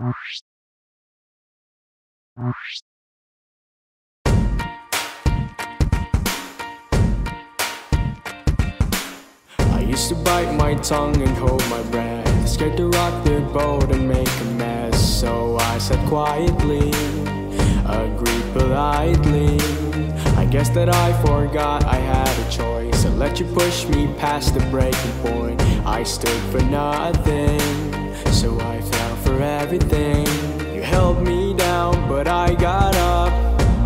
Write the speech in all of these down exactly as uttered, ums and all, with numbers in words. First. I used to bite my tongue and hold my breath, scared to rock the boat and make a mess. So I said quietly, agreed politely. I guess that I forgot I had a choice. I let you push me past the breaking point. I stood for nothing, so I fell for everything. You held me down, but I got up,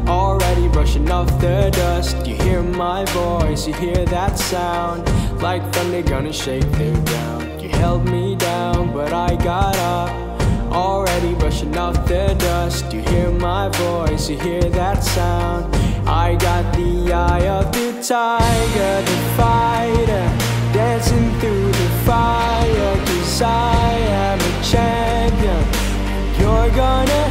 already brushing off the dust. You hear my voice, you hear that sound, like thunder gonna shake the ground. You held me down, but I got up, already brushing off the dust. You hear my voice, you hear that sound. I got the eye of the tiger, the fighter, dancing through the fire. 'Cause I am a champion, you're gonna